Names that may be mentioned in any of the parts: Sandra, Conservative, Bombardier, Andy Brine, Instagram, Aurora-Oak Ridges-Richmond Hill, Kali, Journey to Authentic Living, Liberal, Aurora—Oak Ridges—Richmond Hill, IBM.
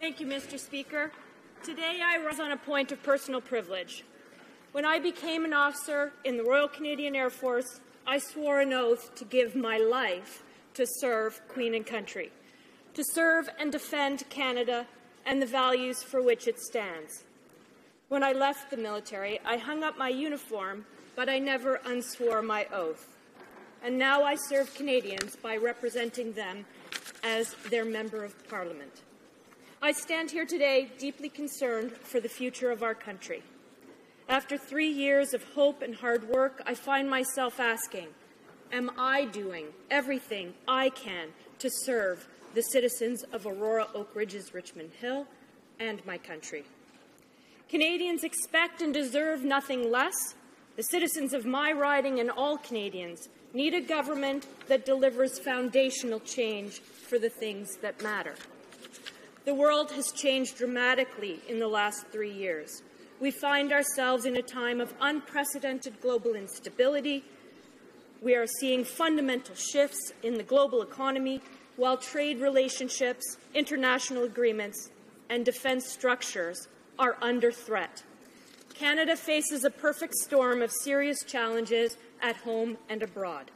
Thank you, Mr. Speaker. Today I rise on a point of personal privilege. When I became an officer in the Royal Canadian Air Force, I swore an oath to give my life to serve Queen and Country, to serve and defend Canada and the values for which it stands. When I left the military, I hung up my uniform, but I never unswore my oath. And now I serve Canadians by representing them as their Member of Parliament. I stand here today deeply concerned for the future of our country. After 3 years of hope and hard work, I find myself asking, am I doing everything I can to serve the citizens of Aurora—Oak Ridges—Richmond Hill and my country? Canadians expect and deserve nothing less. The citizens of my riding and all Canadians need a government that delivers foundational change for the things that matter. The world has changed dramatically in the last 3 years. We find ourselves in a time of unprecedented global instability. We are seeing fundamental shifts in the global economy, while trade relationships, international agreements, and defence structures are under threat. Canada faces a perfect storm of serious challenges at home and abroad.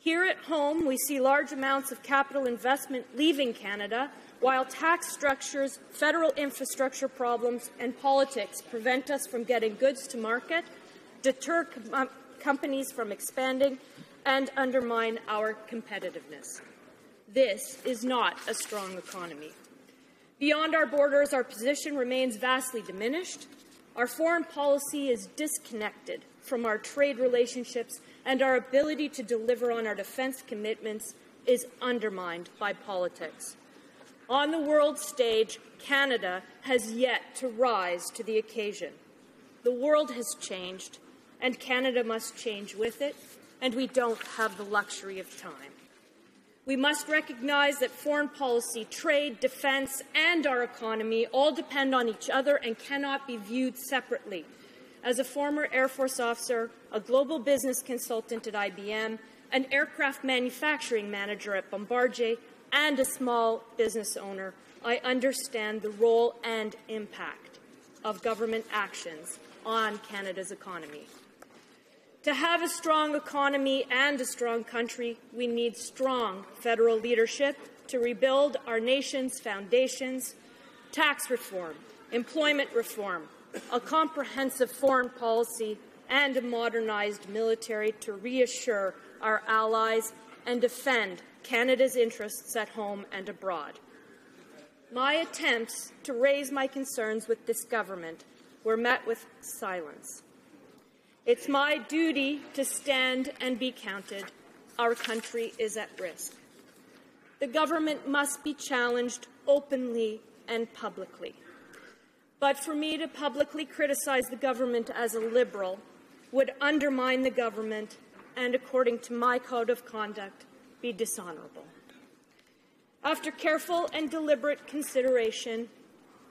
Here at home, we see large amounts of capital investment leaving Canada, while tax structures, federal infrastructure problems, and politics prevent us from getting goods to market, deter companies from expanding, and undermine our competitiveness. This is not a strong economy. Beyond our borders, our position remains vastly diminished. Our foreign policy is disconnected from our trade relationships, and our ability to deliver on our defence commitments is undermined by politics. On the world stage, Canada has yet to rise to the occasion. The world has changed, and Canada must change with it, and we don't have the luxury of time. We must recognize that foreign policy, trade, defence, and our economy all depend on each other and cannot be viewed separately. As a former Air Force officer, a global business consultant at IBM, an aircraft manufacturing manager at Bombardier, and a small business owner, I understand the role and impact of government actions on Canada's economy. To have a strong economy and a strong country, we need strong federal leadership to rebuild our nation's foundations, tax reform, employment reform, a comprehensive foreign policy, and a modernized military to reassure our allies and defend Canada's interests at home and abroad. My attempts to raise my concerns with this government were met with silence. It's my duty to stand and be counted. Our country is at risk. The government must be challenged openly and publicly. But for me to publicly criticize the government as a Liberal would undermine the government and, according to my code of conduct, be dishonourable. After careful and deliberate consideration,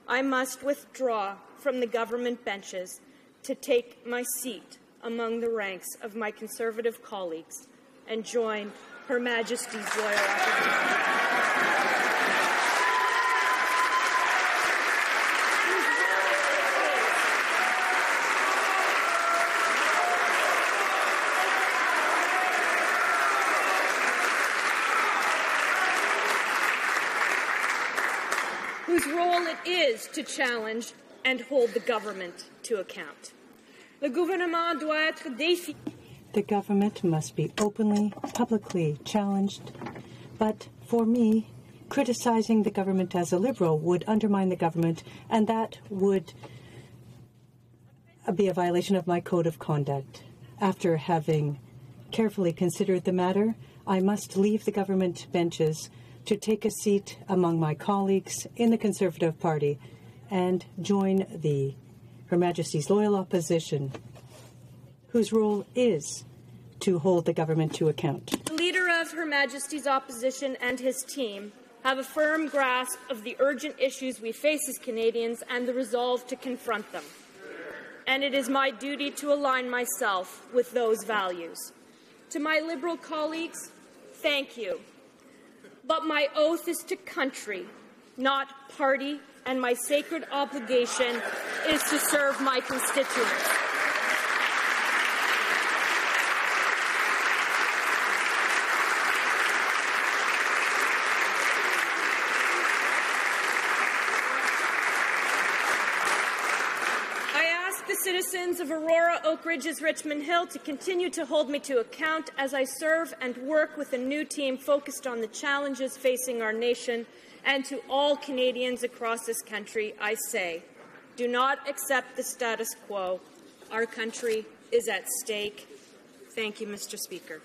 I must withdraw from the government benches to take my seat among the ranks of my Conservative colleagues and join Her Majesty's Loyal Opposition. Whose role it is to challenge and hold the government to account. The government must be openly, publicly challenged, but for me, criticizing the government as a Liberal would undermine the government, and that would be a violation of my code of conduct. After having carefully considered the matter, I must leave the government benches to take a seat among my colleagues in the Conservative Party and join the Her Majesty's Loyal Opposition, whose role is to hold the government to account. The leader of Her Majesty's Opposition and his team have a firm grasp of the urgent issues we face as Canadians and the resolve to confront them. And it is my duty to align myself with those values. To my Liberal colleagues, thank you. But my oath is to country, not party, and my sacred obligation is to serve my constituents. Citizens of Aurora, Oak Ridges, Richmond Hill to continue to hold me to account as I serve and work with a new team focused on the challenges facing our nation, and to all Canadians across this country, I say, do not accept the status quo. Our country is at stake. Thank you, Mr. Speaker.